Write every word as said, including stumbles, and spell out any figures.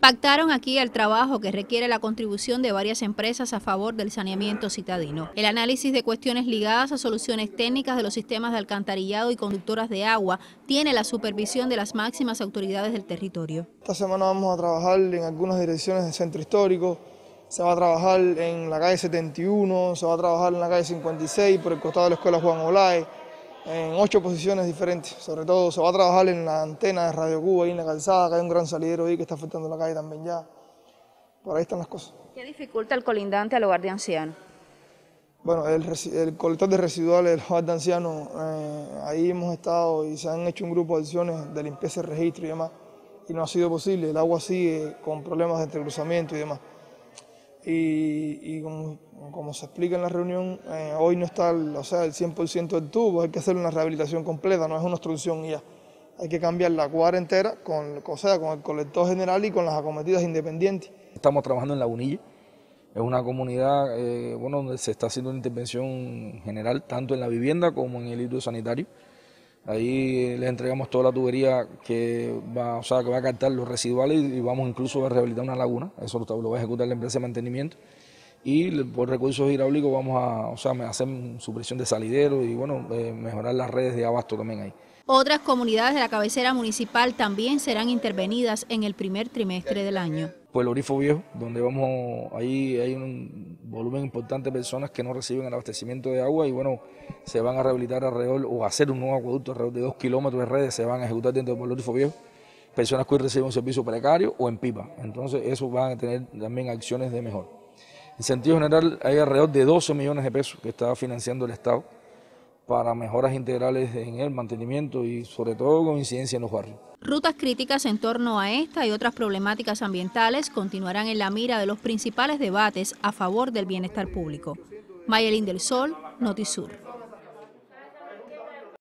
pactaron aquí el trabajo que requiere la contribución de varias empresas a favor del saneamiento citadino. El análisis de cuestiones ligadas a soluciones técnicas de los sistemas de alcantarillado y conductoras de agua tiene la supervisión de las máximas autoridades del territorio. Esta semana vamos a trabajar en algunas direcciones del centro histórico, se va a trabajar en la calle setenta y uno, se va a trabajar en la calle cincuenta y seis, por el costado de la escuela Juan Olave, en ocho posiciones diferentes. Sobre todo se va a trabajar en la antena de Radio Cuba, ahí en la calzada, que hay un gran salidero ahí que está afectando la calle también ya. Por ahí están las cosas. ¿Qué dificulta el colindante al hogar de ancianos? Bueno, el, el colector de residuales del hogar de ancianos, eh, ahí hemos estado y se han hecho un grupo de acciones de limpieza y registro y demás, y no ha sido posible. El agua sigue con problemas de entrecruzamiento y demás. Y, y como, como se explica en la reunión, eh, hoy no está el, o sea, el cien por ciento del tubo, hay que hacer una rehabilitación completa, no es una obstrucción y ya. Hay que cambiar la cuadra entera, con, o sea, con el colector general y con las acometidas independientes. Estamos trabajando en La Bunilla, es una comunidad eh, bueno, donde se está haciendo una intervención general, tanto en la vivienda como en el hidrosanitario. Ahí les entregamos toda la tubería que va, o sea, que va a captar los residuales y vamos incluso a rehabilitar una laguna, eso lo va a ejecutar la empresa de mantenimiento. Y por recursos hidráulicos vamos a, o sea, hacer supresión de salideros y bueno, eh, mejorar las redes de abasto también ahí. Otras comunidades de la cabecera municipal también serán intervenidas en el primer trimestre del año. Polo de Fobiejo, donde vamos, ahí hay un volumen importante de personas que no reciben el abastecimiento de agua y bueno, se van a rehabilitar alrededor o hacer un nuevo acueducto alrededor de dos kilómetros de redes, se van a ejecutar dentro de Polo de Fobiejo, personas que hoy reciben un servicio precario o en pipa, entonces eso van a tener también acciones de mejor. En sentido general hay alrededor de doce millones de pesos que está financiando el Estado para mejoras integrales en el mantenimiento y sobre todo con incidencia en los barrios. Rutas críticas en torno a esta y otras problemáticas ambientales continuarán en la mira de los principales debates a favor del bienestar público. Mayelín del Sol, Notisur.